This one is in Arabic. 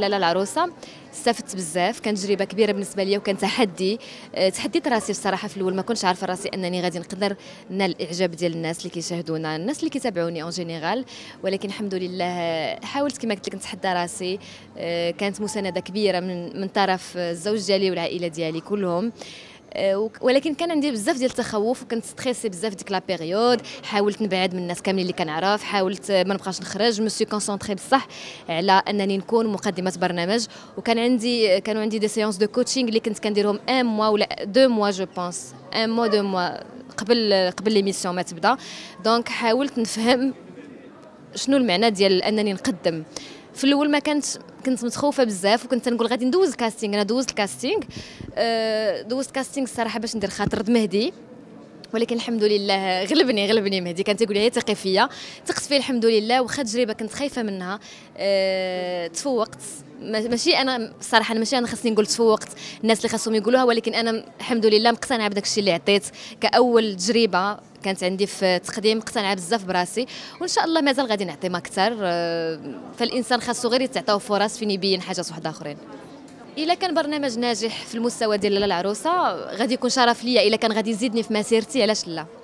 لالة العروسة استفدت بزاف، كانت تجربه كبيره بالنسبه ليا وكان تحدي. تحديت راسي بصراحه في الاول، ما كنتش عارفه راسي انني غادي نقدر نال الاعجاب ديال الناس اللي كيشاهدونا، الناس اللي كيتابعوني اون جينيرال. ولكن الحمد لله حاولت كما قلت لك نتحدى راسي. كانت مسانده كبيره من طرف الزوج ديالي والعائله ديالي كلهم. ولكن كان عندي بزاف ديال التخوف وكنت ستريسي بزاف ديك لا بيريود. حاولت نبعد من الناس كاملين اللي كنعرف، حاولت ما نبقاش نخرج. مو سي كونسونطري بصح على انني نكون مقدمه برنامج، وكان عندي دي سيونس دو كوتشينغ اللي كنت كنديرهم 1 موا ولا 2 موا جو بونس، 1 موا 2 موا قبل ليميسيون ما تبدا. دونك حاولت نفهم شنو المعنى ديال انني نقدم. في الاول ما كنت متخوفه بزاف وكنت نقول غادي ندوز الكاستينغ. انا دوزت الكاستينغ، الصراحه باش ندير خاطر مهدي، ولكن الحمد لله غلبني مهدي. كان تيقول لي ثقي فيا، ثقت فيه الحمد لله. واخا تجربه كنت خايفه منها، تفوقت. ماشي انا الصراحه، ماشي انا خاصني نقول تفوقت، الناس اللي خاصهم يقولوها، ولكن انا الحمد لله مقتنعه بداك الشيء اللي عطيت. كاول تجربه كانت عندي في التقديم مقتنعه بزاف براسي، وان شاء الله مازال غادي نعطي ما اكثر. فالانسان خاصو غير يتعطاو فرص فين يبين حاجات وحده اخرين. الا كان برنامج ناجح في المستوى ديال لالة العروسة غادي يكون شرف ليا. الا كان غادي يزيدني في مسيرتي، علاش لا.